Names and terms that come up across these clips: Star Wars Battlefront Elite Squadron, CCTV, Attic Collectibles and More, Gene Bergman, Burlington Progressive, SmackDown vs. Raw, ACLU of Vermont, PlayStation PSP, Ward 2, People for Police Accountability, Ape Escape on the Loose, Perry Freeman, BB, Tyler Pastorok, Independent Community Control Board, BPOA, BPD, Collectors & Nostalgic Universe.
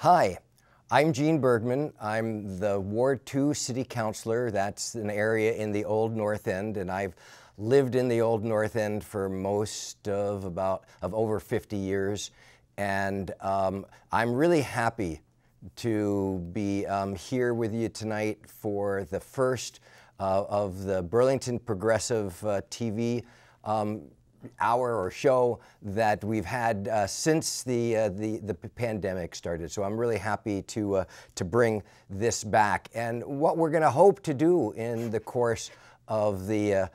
Hi, I'm Gene Bergman. I'm the Ward 2 City Councilor. That's an area in the Old North End, and I've lived in the Old North End for most of over 50 years. And I'm really happy to be here with you tonight for the first of the Burlington Progressive TV hour or show that we've had since the pandemic started. So I'm really happy to bring this back. And what we're going to hope to do in the course of the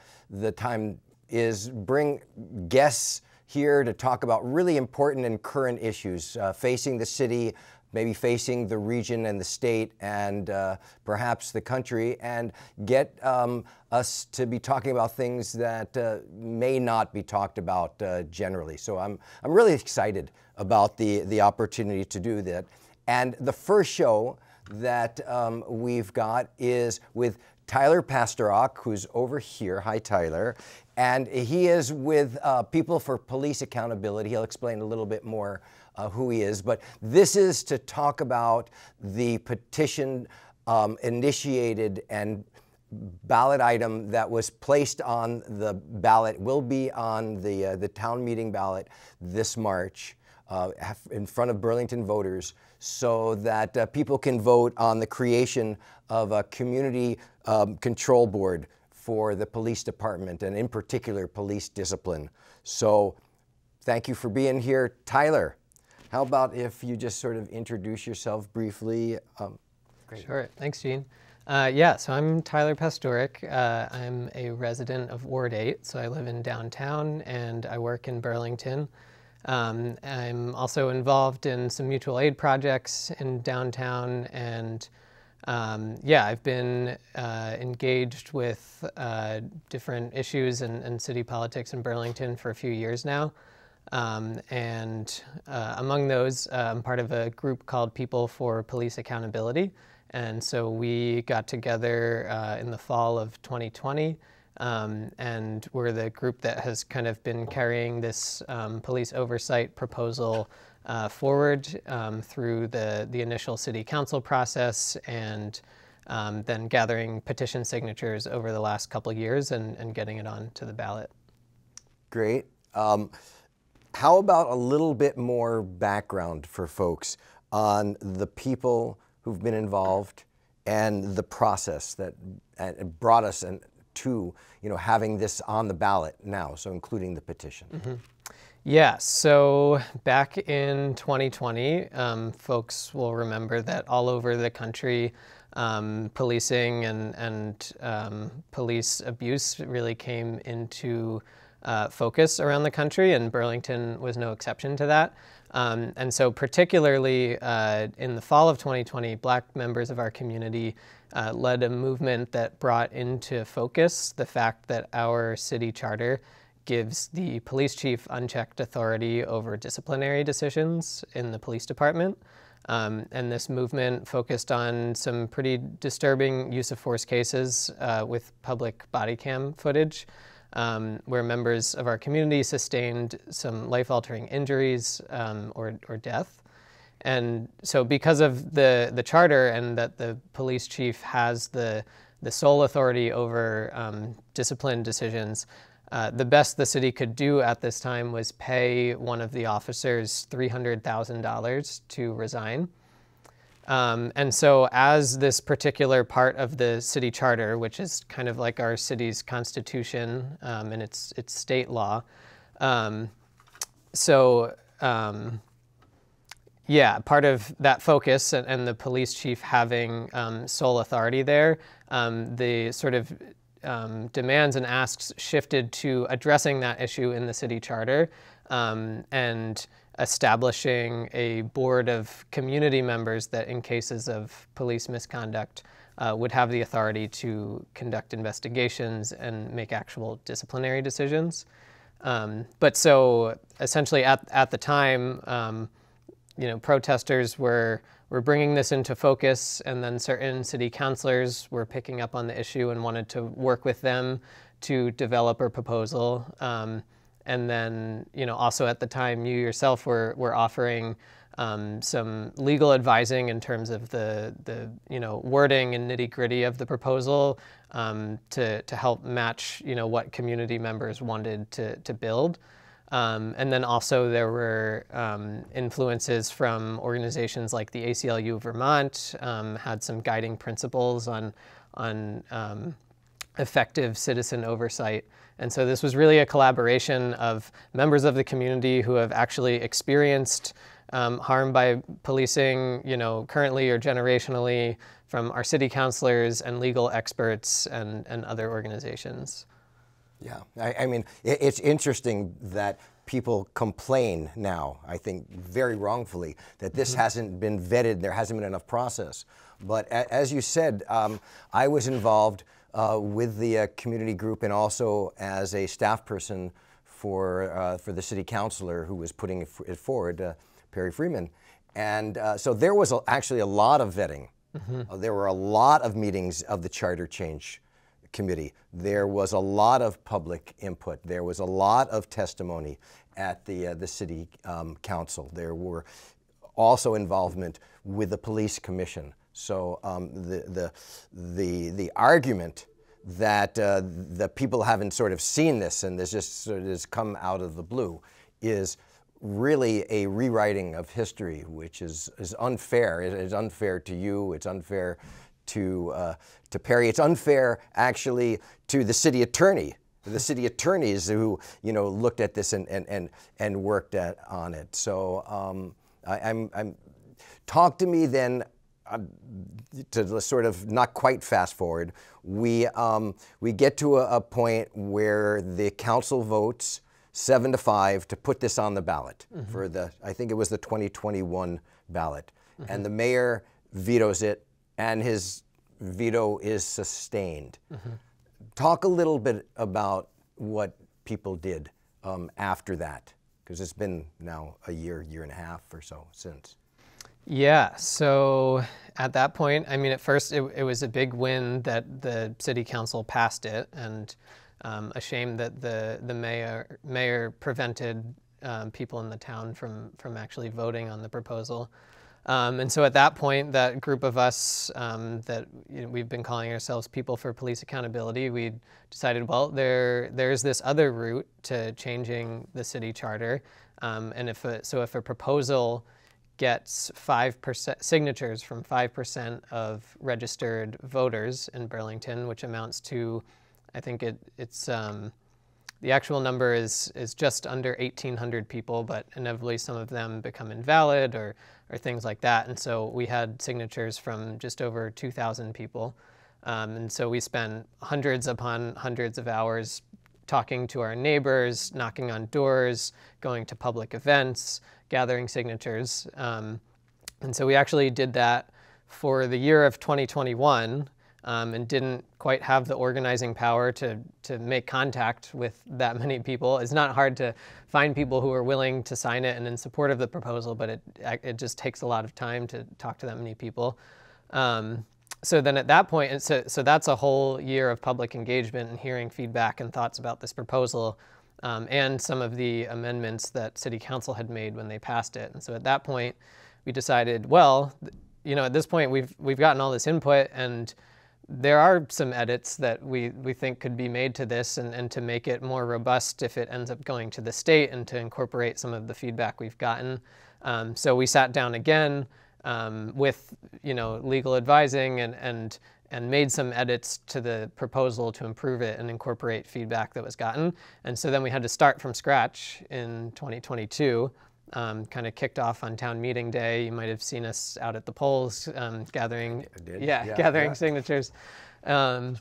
time is bring guests here to talk about really important and current issues facing the city, maybe facing the region and the state and perhaps the country, and get us to be talking about things that may not be talked about generally. So I'm really excited about the opportunity to do that. And the first show that we've got is with Tyler Pastorok, who's over here. Hi, Tyler. And he is with People for Police Accountability. He'll explain a little bit more who he is. But this is to talk about the petition initiated and ballot item that was placed on the ballot, will be on the town meeting ballot this March in front of Burlington voters, so that people can vote on the creation of a community control board for the police department, and in particular, police discipline. So thank you for being here. Tyler, how about if you just sort of introduce yourself briefly? Great. Sure, thanks, Gene. Yeah, so I'm Tyler Pastorok. I'm a resident of Ward 8, so I live in downtown and I work in Burlington. I'm also involved in some mutual aid projects in downtown, and yeah, I've been engaged with different issues and city politics in Burlington for a few years now. And among those, I'm part of a group called People for Police Accountability. And so we got together in the fall of 2020. And we're the group that has kind of been carrying this police oversight proposal forward through the initial city council process, and then gathering petition signatures over the last couple of years and getting it on to the ballot. Great. How about a little bit more background for folks on the people who've been involved and the process that brought us to, you know, having this on the ballot now, so including the petition. Mm-hmm. Yeah, so back in 2020, folks will remember that all over the country, policing and police abuse really came into focus around the country, and Burlington was no exception to that. And so particularly in the fall of 2020, Black members of our community led a movement that brought into focus the fact that our city charter gives the police chief unchecked authority over disciplinary decisions in the police department. And this movement focused on some pretty disturbing use of force cases with public body cam footage, where members of our community sustained some life-altering injuries or death. And so because of the charter, and that the police chief has the sole authority over discipline decisions, the best the city could do at this time was pay one of the officers $300,000 to resign. And so as this particular part of the city charter, which is kind of like our city's constitution and its state law, yeah, part of that focus and the police chief having sole authority there, the sort of demands and asks shifted to addressing that issue in the city charter and establishing a board of community members that in cases of police misconduct would have the authority to conduct investigations and make actual disciplinary decisions. But so essentially at the time, you know, protesters were bringing this into focus, and then certain city councilors were picking up on the issue and wanted to work with them to develop a proposal. And then, you know, also at the time, you yourself were offering some legal advising in terms of the wording and nitty-gritty of the proposal to help match what community members wanted to build. And then also there were influences from organizations like the ACLU of Vermont, had some guiding principles on effective citizen oversight. And so this was really a collaboration of members of the community who have actually experienced harm by policing, currently or generationally, from our city councilors and legal experts and other organizations. Yeah, I mean, it's interesting that people complain now, I think very wrongfully, that this hasn't been vetted, there hasn't been enough process. But as you said, I was involved with the community group and also as a staff person for the city councilor who was putting it forward, Perry Freeman. And so there was actually a lot of vetting. There were a lot of meetings of the charter change committee. There was a lot of public input. There was a lot of testimony at the city council. There were also involvement with the police commission. So the argument that the people haven't sort of seen this and this just sort of has come out of the blue is really a rewriting of history, which is unfair. It's unfair to you. It's unfair to Perry. It's unfair, actually, to the city attorney, the city attorneys who looked at this and worked on it. So talk to me then. To sort of not quite fast forward, we get to a point where the council votes 7-5 to put this on the ballot for the, I think it was the 2021 ballot, and the mayor vetoes it, and his veto is sustained. Talk a little bit about what people did after that, because it's been now a year, year and a half or so since. Yeah, so at that point, I mean, at first it was a big win that the city council passed it, and a shame that the mayor prevented people in the town from actually voting on the proposal. And so at that point, that group of us that we've been calling ourselves People for Police Accountability, we decided, well, there's this other route to changing the city charter, and if a proposal gets 5% signatures from 5% of registered voters in Burlington, which amounts to, I think it's the actual number is just under 1,800 people, but inevitably some of them become invalid or things like that. And so we had signatures from just over 2,000 people, and so we spent hundreds upon hundreds of hours talking to our neighbors, knocking on doors, going to public events, gathering signatures. And so we actually did that for the year of 2021 and didn't quite have the organizing power to make contact with that many people. It's not hard to find people who are willing to sign it and in support of the proposal, but it just takes a lot of time to talk to that many people. So then at that point, and so that's a whole year of public engagement and hearing feedback and thoughts about this proposal and some of the amendments that City Council had made when they passed it. And so at that point, we decided, well, at this point we've gotten all this input and there are some edits that we think could be made to this and to make it more robust if it ends up going to the state and to incorporate some of the feedback we've gotten. So we sat down again with legal advising and made some edits to the proposal to improve it and incorporate feedback that was gotten. And so then we had to start from scratch in 2022, kind of kicked off on town meeting day. You might have seen us out at the polls gathering, gathering signatures. And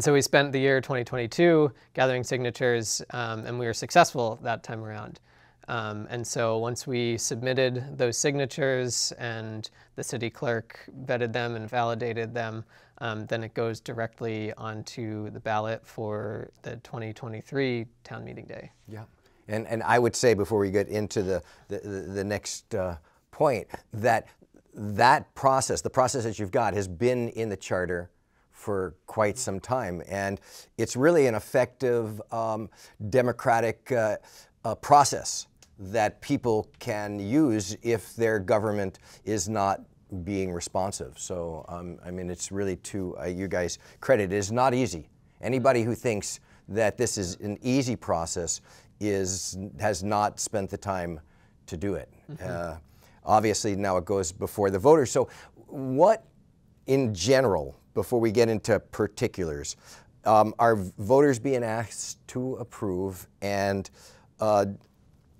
so we spent the year 2022 gathering signatures, and we were successful that time around. And so once we submitted those signatures and the city clerk vetted them and validated them, then it goes directly onto the ballot for the 2023 town meeting day. Yeah, and I would say before we get into the next point that process, the process that you've got, has been in the charter for quite some time, and it's really an effective democratic process that people can use if their government is not being responsive. So, I mean, it's really to you guys' credit. It is not easy. Anybody who thinks that this is an easy process has not spent the time to do it. Obviously, now it goes before the voters. So what, in general, before we get into particulars, are voters being asked to approve and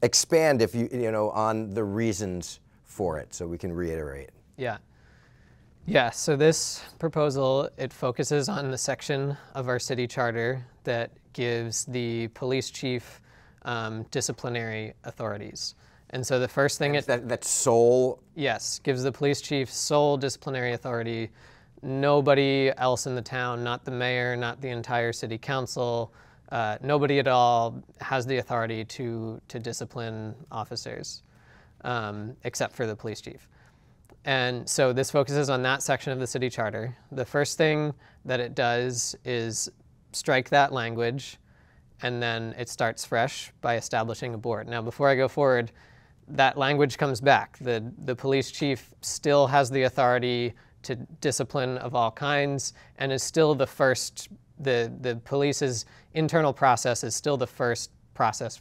expand, if you know, on the reasons for it, so we can reiterate? Yeah. Yeah, so this proposal, it focuses on the section of our city charter that gives the police chief disciplinary authorities. And so the first thing is that sole? Yes, gives the police chief sole disciplinary authority. Nobody else in the town, not the mayor, not the entire city council, nobody at all has the authority to discipline officers except for the police chief. And so this focuses on that section of the city charter. The first thing that it does is strike that language, and then it starts fresh by establishing a board. Now, before I go forward, that language comes back. The police chief still has the authority to discipline of all kinds, and is still the first, the police's internal process is still the first process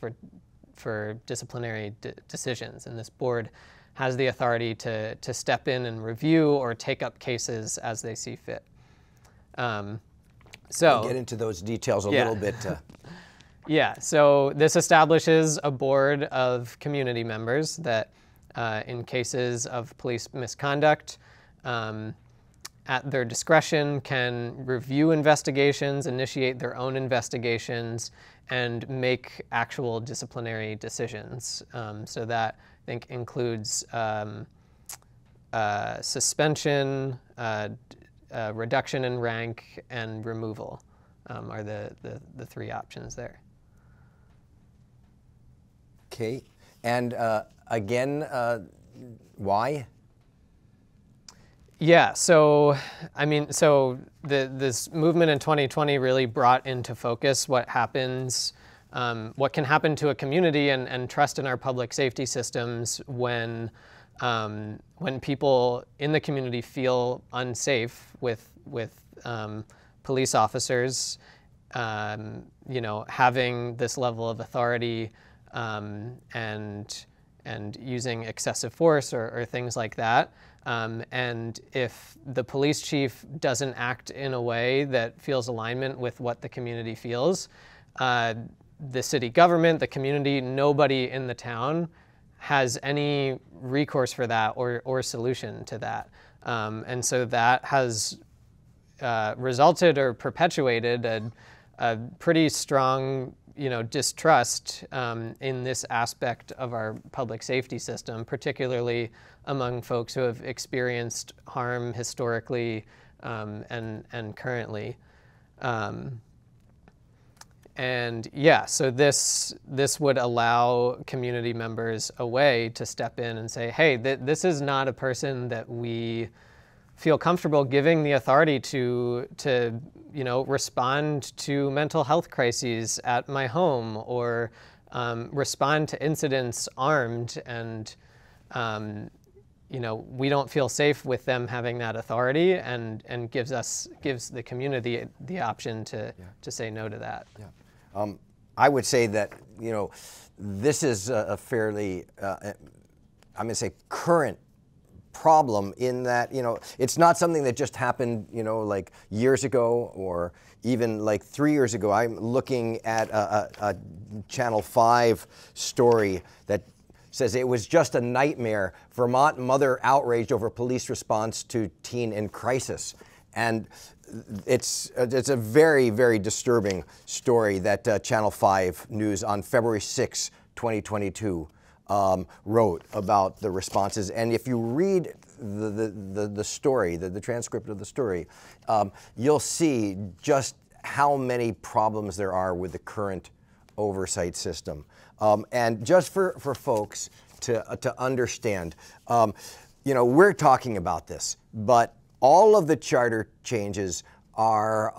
for disciplinary decisions, and this board has the authority to step in and review or take up cases as they see fit. So we'll get into those details a little bit. Yeah, so this establishes a board of community members that in cases of police misconduct, at their discretion can review investigations, initiate their own investigations, and make actual disciplinary decisions. So that, I think, includes suspension, reduction in rank, and removal are the three options there. Okay, and again, why? Yeah, so, I mean, so this movement in 2020 really brought into focus what happens, what can happen to a community and trust in our public safety systems when people in the community feel unsafe with police officers, you know, having this level of authority and using excessive force or things like that. And if the police chief doesn't act in a way that feels alignment with what the community feels, the city government, the community, nobody in the town has any recourse for that or solution to that. And so that has resulted or perpetuated a pretty strong, you know, distrust in this aspect of our public safety system, particularly among folks who have experienced harm historically and currently. And yeah, so this would allow community members a way to step in and say, hey, this is not a person that we feel comfortable giving the authority to you know, respond to mental health crises at my home, or respond to incidents armed, and you know, we don't feel safe with them having that authority, and gives the community the option to say no to that. Yeah. I would say that, you know, this is a fairly I'm gonna say current problem, in that, you know, it's not something that just happened, you know, like years ago or even like 3 years ago. I'm looking at a Channel 5 story that says it was just a nightmare. Vermont mother outraged over police response to teen in crisis. And it's a very, very disturbing story that Channel 5 News on February 6, 2022 wrote about the responses. And if you read the story, the transcript of the story, you'll see just how many problems there are with the current oversight system. And just for folks to understand, you know, we're talking about this, but all of the charter changes are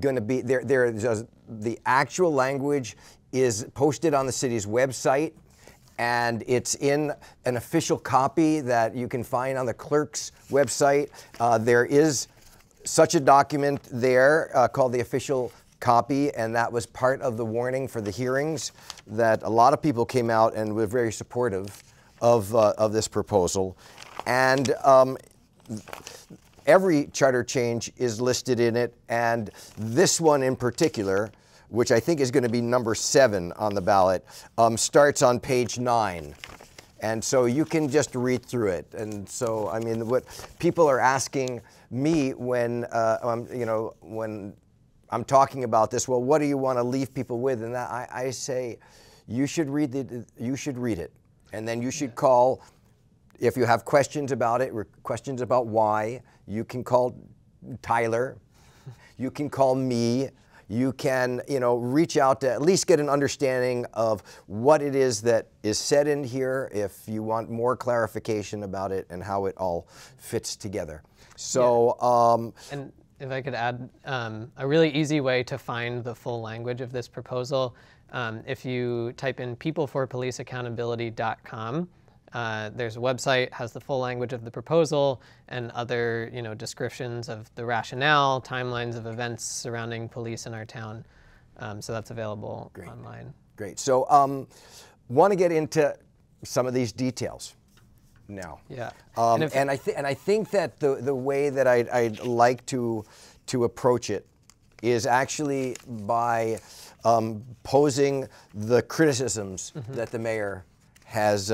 going to be there. The actual language is posted on the city's website, and it's in an official copy that you can find on the clerk's website. There is such a document there called the official copy, and that was part of the warning for the hearings, that a lot of people came out and were very supportive of this proposal. And every charter change is listed in it, and this one in particular, which I think is going to be number 7 on the ballot, starts on page 9. And so you can just read through it. And so, I mean, what people are asking me when, you know, when I'm talking about this, well, what do you want to leave people with? And that, I say, you should read the, you should read it. And then you should call, if you have questions about it, or questions about why, you can call Tyler, you can call me, you can, you know, reach out to at least get an understanding of what it is that is said in here if you want more clarification about it and how it all fits together. So, and if I could add, a really easy way to find the full language of this proposal, if you type in peopleforpoliceaccountability.com, there's a website, has the full language of the proposal and other, you know, descriptions of the rationale, timelines of events surrounding police in our town. So that's available online. Great. So want to get into some of these details now. Yeah. And I think that the way that I'd like to approach it is actually by posing the criticisms that the mayor has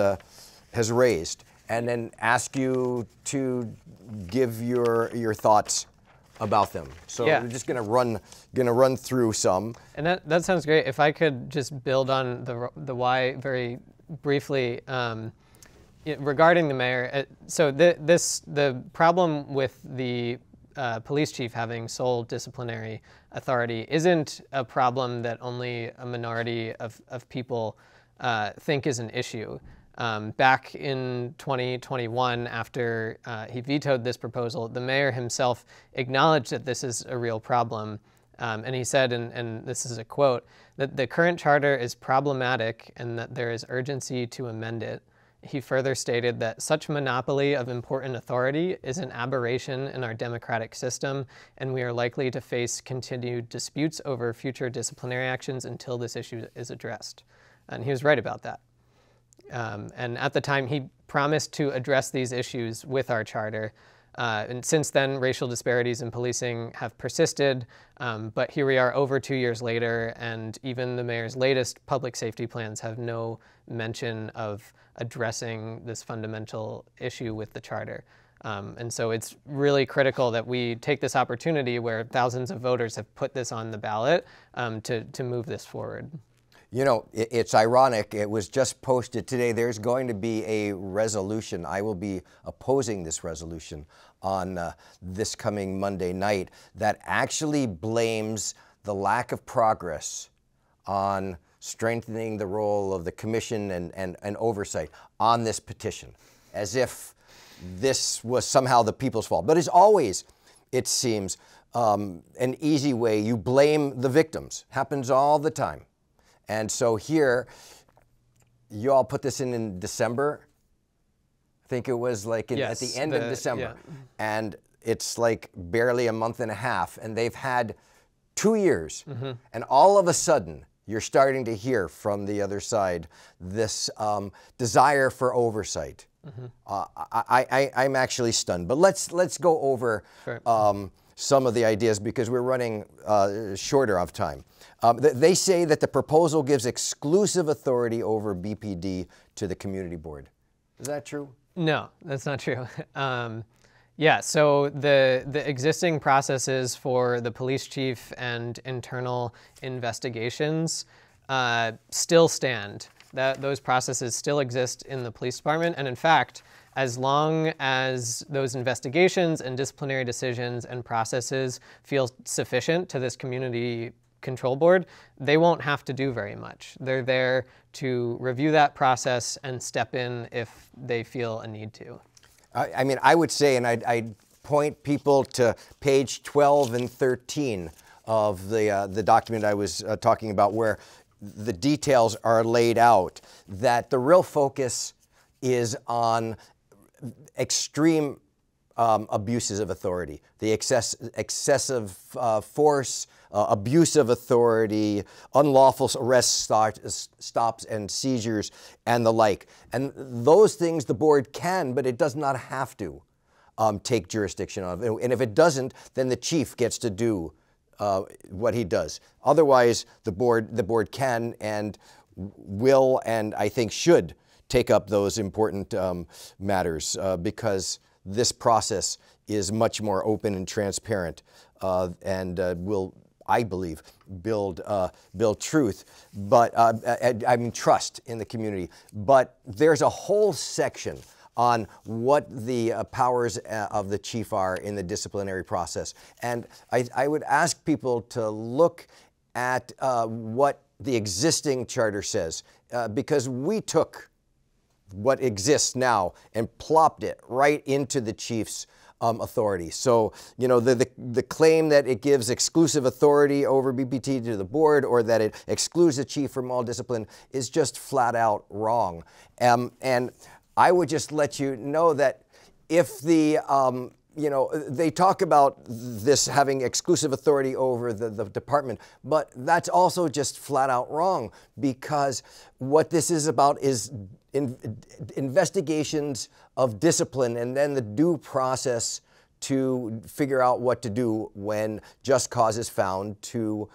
raised, and then ask you to give your thoughts about them. So we're just gonna run through some. And that sounds great. If I could just build on the why very briefly, regarding the mayor. So the problem with the police chief having sole disciplinary authority isn't a problem that only a minority of people think is an issue. Back in 2021, after he vetoed this proposal, the mayor himself acknowledged that this is a real problem. And he said, and this is a quote, that the current charter is problematic and that there is urgency to amend it. He further stated that such monopoly of important authority is an aberration in our democratic system, and we are likely to face continued disputes over future disciplinary actions until this issue is addressed. And he was right about that. And at the time, he promised to address these issues with our charter. And since then, racial disparities in policing have persisted. But here we are over 2 years later, and even the mayor's latest public safety plans have no mention of addressing this fundamental issue with the charter. And so it's really critical that we take this opportunity where thousands of voters have put this on the ballot to move this forward. You know, it's ironic. It was just posted today. There's going to be a resolution. I will be opposing this resolution on this coming Monday night that actually blames the lack of progress on strengthening the role of the commission and oversight on this petition, as if this was somehow the people's fault. But as always, it seems an easy way. You blame the victims. Happens all the time. And so here, you all put this in December. I think it was like at the end of December. Yeah. And it's like barely a month and a half. And they've had 2 years. And all of a sudden, you're starting to hear from the other side this desire for oversight. I'm actually stunned. But let's go over some of the ideas, because we're running shorter of time. They say that the proposal gives exclusive authority over BPD to the community board. Is that true? No, that's not true. Yeah, so the existing processes for the police chief and internal investigations still stand. Those processes still exist in the police department, and in fact, as long as those investigations and disciplinary decisions and processes feel sufficient to this community control board, they won't have to do very much. They're there to review that process and step in if they feel a need to. I mean, I would say, and I'd point people to page 12 and 13 of the document I was talking about, where the details are laid out, that the real focus is on extreme abuses of authority, the excessive force, abuse of authority, unlawful arrests, stops and seizures, and the like. And those things the board can, but it does not have to take jurisdiction of. And if it doesn't, then the chief gets to do what he does. Otherwise, the board can and will, and I think should, take up those important matters because this process is much more open and transparent and will, I believe, build truth, but I mean trust in the community. But there's a whole section on what the powers of the chief are in the disciplinary process. And I would ask people to look at what the existing charter says, because we took what exists now and plopped it right into the chief's authority. So, you know, the claim that it gives exclusive authority over BPT to the board, or that it excludes the chief from all discipline, is just flat out wrong. And I would just let you know that if the, you know, they talk about this having exclusive authority over the department, but that's also just flat out wrong, because what this is about is investigations of discipline and then the due process to figure out what to do when just cause is found to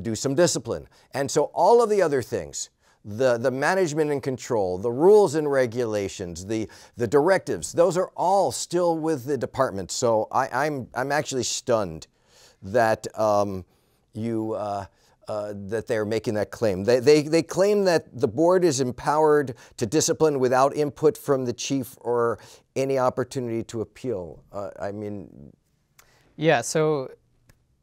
do some discipline. And so all of the other things, the management and control, the rules and regulations, the directives, those are all still with the department. So I'm actually stunned that that they're making that claim. They claim that the board is empowered to discipline without input from the chief or any opportunity to appeal. I mean, yeah. So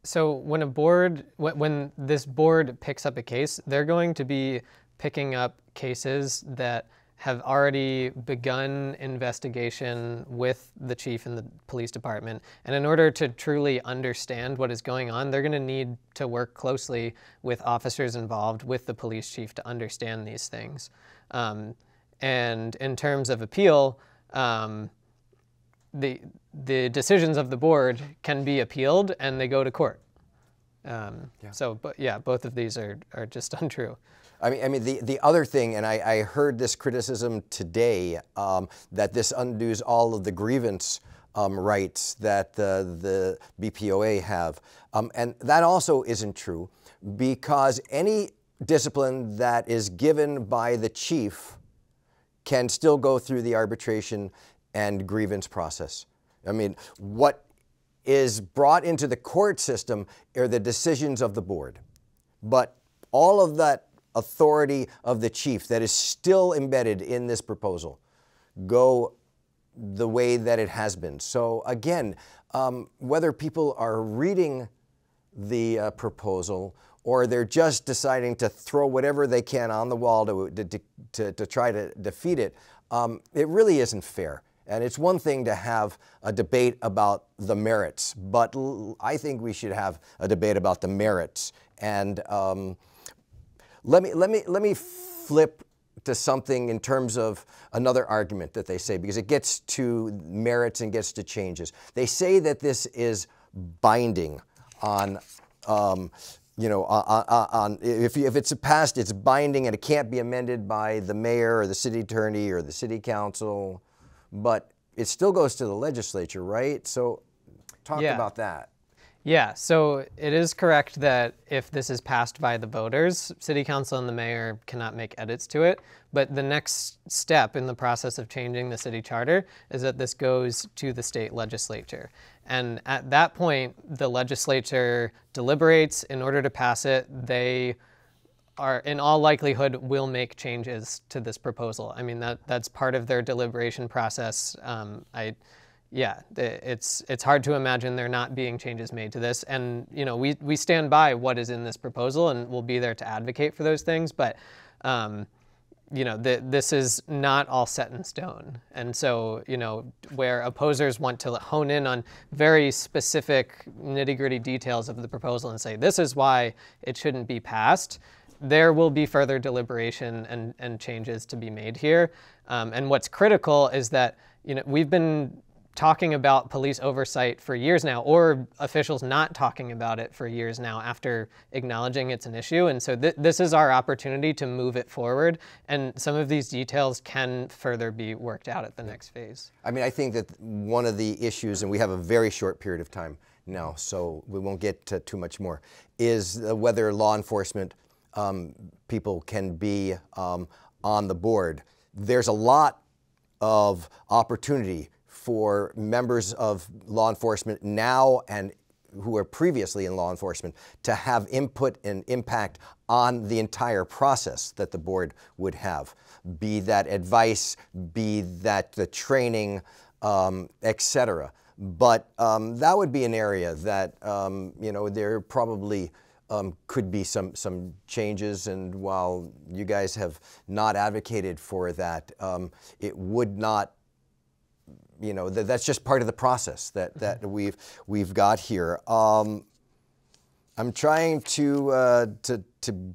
when a board, when this board picks up a case, they're going to be picking up cases that have already begun investigation with the chief and the police department. And in order to truly understand what is going on, they're gonna need to work closely with officers involved, with the police chief, to understand these things. And in terms of appeal, the decisions of the board can be appealed and they go to court. So, but yeah, both of these are just untrue. I mean, the other thing, and I heard this criticism today, that this undoes all of the grievance rights that the BPOA have. And that also isn't true, because any discipline that is given by the chief can still go through the arbitration and grievance process. I mean, what is brought into the court system are the decisions of the board. But all of that authority of the chief that is still embedded in this proposal go the way that it has been. So again, whether people are reading the proposal or they're just deciding to throw whatever they can on the wall to try to defeat it, it really isn't fair. And it's one thing to have a debate about the merits, but I think we should have a debate about the merits. And let me flip to something in terms of another argument that they say, because it gets to merits and gets to changes. They say that this is binding on, you know, on if it's passed, it's binding and it can't be amended by the mayor or the city attorney or the city council. But it still goes to the legislature, right? So talk about that. Yeah, so it is correct that if this is passed by the voters, city council and the mayor cannot make edits to it. But the next step in the process of changing the city charter is that this goes to the state legislature. And at that point, the legislature deliberates in order to pass it. They are in all likelihood will make changes to this proposal. I mean, that's part of their deliberation process. Yeah, it's hard to imagine there not being changes made to this. And you know, we stand by what is in this proposal and we'll be there to advocate for those things. But you know, this is not all set in stone. And so, you know, where opposers want to hone in on very specific nitty-gritty details of the proposal and say, this is why it shouldn't be passed, there will be further deliberation and changes to be made here. And what's critical is that, you know, we've been talking about police oversight for years now, or officials not talking about it for years now after acknowledging it's an issue. And so this is our opportunity to move it forward. And some of these details can further be worked out at the next phase. I mean, I think that one of the issues, and we have a very short period of time now, so we won't get to too much more, is whether law enforcement people can be on the board. There's a lot of opportunity for members of law enforcement now and who were previously in law enforcement to have input and impact on the entire process that the board would have, be that advice, be that the training, etc. But that would be an area that, you know, there probably could be some changes, and while you guys have not advocated for that, it would not, you know, that's just part of the process that we've got here. I'm trying to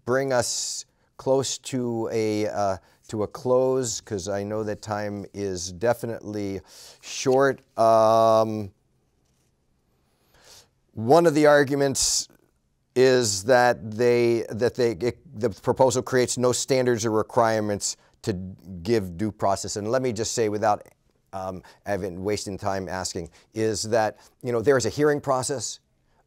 bring us close to a close, because I know that time is definitely short. One of the arguments is that the proposal creates no standards or requirements to give due process. And let me just say, without Evan wasting time asking, is that, you know, there is a hearing process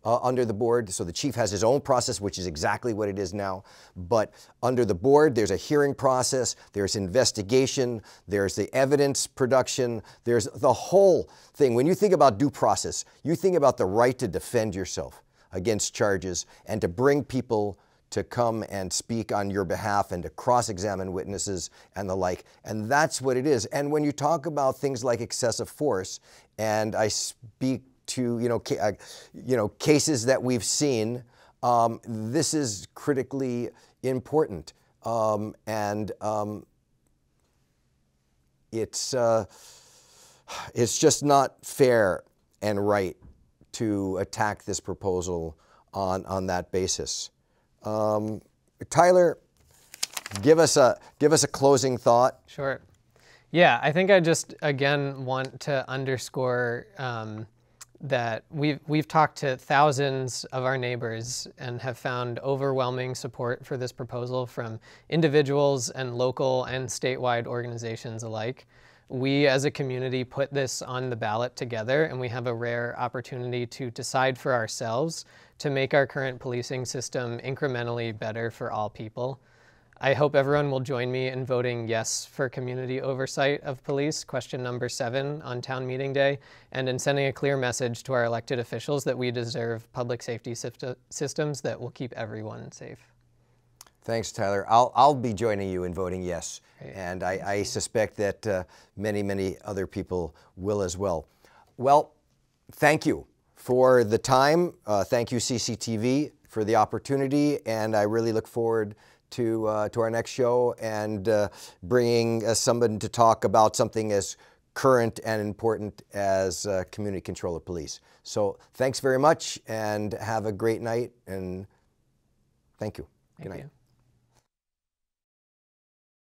under the board. So the chief has his own process, which is exactly what it is now. But under the board, there's a hearing process, there's investigation, there's the evidence production, there's the whole thing. When you think about due process, you think about the right to defend yourself against charges and to bring people to come and speak on your behalf and to cross-examine witnesses and the like. And that's what it is. And when you talk about things like excessive force, and I speak to, you know, cases that we've seen, this is critically important. It's just not fair and right to attack this proposal on that basis. Tyler, give us a closing thought. Sure. Yeah, I think I just again want to underscore that we've talked to thousands of our neighbors and have found overwhelming support for this proposal from individuals and local and statewide organizations alike. We as a community put this on the ballot together, and we have a rare opportunity to decide for ourselves to make our current policing system incrementally better for all people. I hope everyone will join me in voting yes for community oversight of police, question number 7 on town meeting day, and in sending a clear message to our elected officials that we deserve public safety systems that will keep everyone safe. Thanks, Tyler. I'll be joining you in voting yes. Great. And I suspect that many other people will as well. Well, thank you for the time. Thank you, CCTV, for the opportunity, and I really look forward to our next show and bringing someone to talk about something as current and important as community control of police. So thanks very much, and have a great night, and thank you. Good night.